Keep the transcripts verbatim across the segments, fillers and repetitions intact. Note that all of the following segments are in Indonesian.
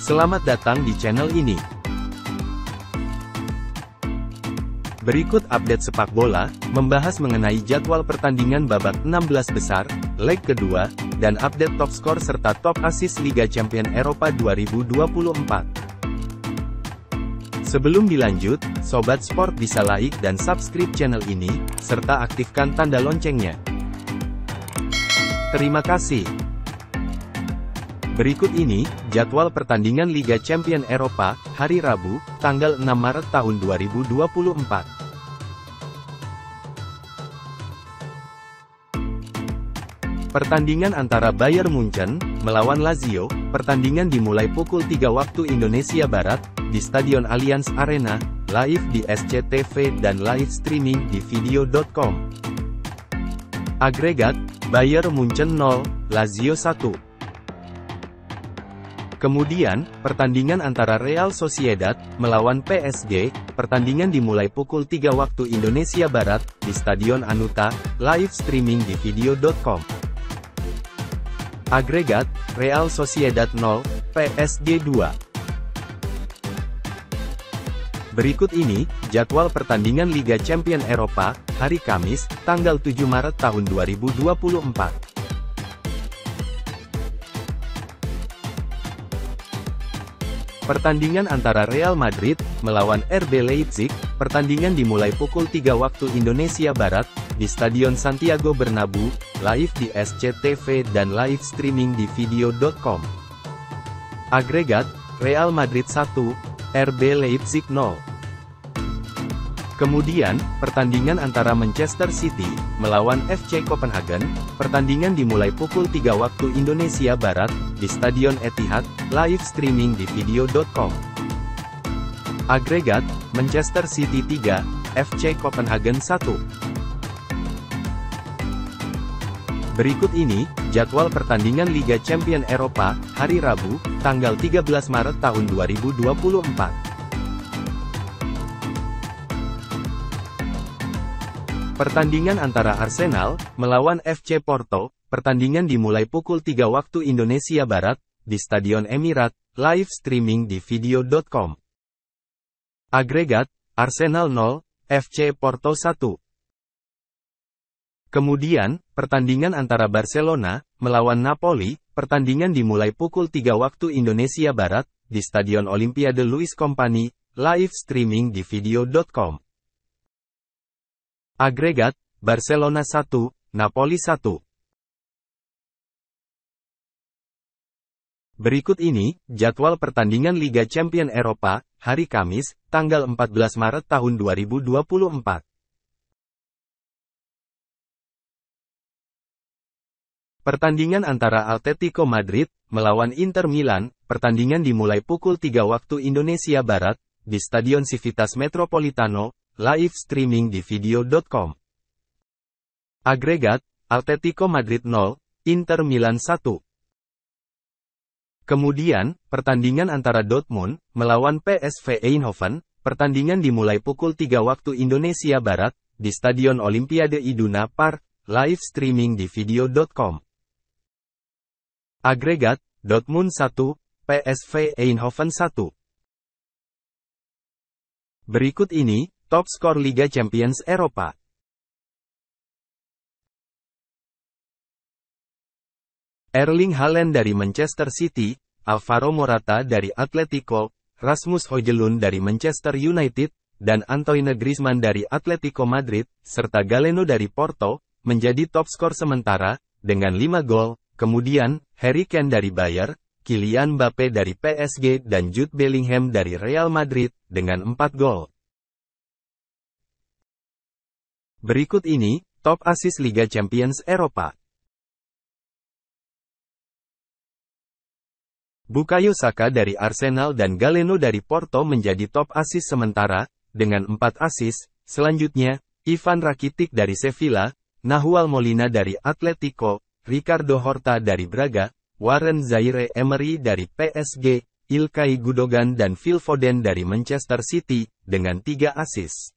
Selamat datang di channel ini. Berikut update sepak bola, membahas mengenai jadwal pertandingan babak enam belas besar, leg kedua, dan update top skor serta top assist Liga Champions Eropa dua ribu dua puluh empat. Sebelum dilanjut, Sobat Sport bisa like dan subscribe channel ini, serta aktifkan tanda loncengnya. Terima kasih. Berikut ini, jadwal pertandingan Liga Champions Eropa, hari Rabu, tanggal enam Maret tahun dua ribu dua puluh empat. Pertandingan antara Bayern Munchen melawan Lazio, pertandingan dimulai pukul tiga waktu Indonesia Barat, di Stadion Allianz Arena, live di S C T V dan live streaming di vidio titik com. Agregat, Bayern Munchen nol, Lazio satu. Kemudian, pertandingan antara Real Sociedad melawan P S G, pertandingan dimulai pukul tiga waktu Indonesia Barat, di Stadion Anuta, live streaming di vidio titik com. Agregat, Real Sociedad nol, P S G dua. Berikut ini, jadwal pertandingan Liga Champions Eropa, hari Kamis, tanggal tujuh Maret tahun dua ribu dua puluh empat. Pertandingan antara Real Madrid melawan R B Leipzig, pertandingan dimulai pukul tiga waktu Indonesia Barat, di Stadion Santiago Bernabéu, live di S C T V dan live streaming di vidio titik com. Agregat, Real Madrid satu, R B Leipzig nol. Kemudian, pertandingan antara Manchester City melawan F C Copenhagen, pertandingan dimulai pukul tiga waktu Indonesia Barat, di Stadion Etihad, live streaming di vidio titik com. Agregat, Manchester City tiga, F C Copenhagen satu. Berikut ini, jadwal pertandingan Liga Champions Eropa, hari Rabu, tanggal tiga belas Maret tahun dua ribu dua puluh empat. Pertandingan antara Arsenal melawan F C Porto, pertandingan dimulai pukul tiga waktu Indonesia Barat, di Stadion Emirates, live streaming di vidio titik com. Agregat, Arsenal nol, F C Porto satu. Kemudian, pertandingan antara Barcelona melawan Napoli, pertandingan dimulai pukul tiga waktu Indonesia Barat, di Stadion Olimpiade Luis Company, live streaming di vidio titik com. Agregat, Barcelona satu, Napoli satu. Berikut ini, jadwal pertandingan Liga Champions Eropa, hari Kamis, tanggal empat belas Maret tahun dua ribu dua puluh empat. Pertandingan antara Atletico Madrid melawan Inter Milan, pertandingan dimulai pukul tiga waktu Indonesia Barat, di Stadion Civitas Metropolitano, live streaming di vidio titik com. Agregat, Atletico Madrid nol, Inter Milan satu. Kemudian, pertandingan antara Dortmund melawan P S V Eindhoven, pertandingan dimulai pukul tiga waktu Indonesia Barat, di Stadion Olimpiade Iduna Park, live streaming di vidio titik com. Agregat, Dortmund satu, P S V Eindhoven satu. Berikut ini, top skor Liga Champions Eropa. Erling Haaland dari Manchester City, Alvaro Morata dari Atletico, Rasmus Hojlund dari Manchester United, dan Antoine Griezmann dari Atletico Madrid, serta Galeno dari Porto, menjadi top skor sementara, dengan lima gol. Kemudian, Harry Kane dari Bayern, Kylian Mbappe dari P S G dan Jude Bellingham dari Real Madrid, dengan empat gol. Berikut ini, top assist Liga Champions Eropa. Bukayo Saka dari Arsenal dan Galeno dari Porto menjadi top assist sementara, dengan empat assist. Selanjutnya, Ivan Rakitic dari Sevilla, Nahuel Molina dari Atletico, Ricardo Horta dari Braga, Warren Zaïre-Emery dari P S G, Ilkay Gundogan dan Phil Foden dari Manchester City, dengan tiga assist.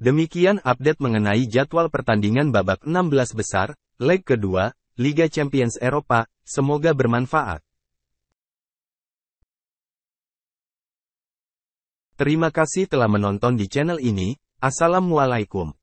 Demikian update mengenai jadwal pertandingan babak enam belas besar, leg kedua, Liga Champions Eropa, semoga bermanfaat. Terima kasih telah menonton di channel ini. Assalamualaikum.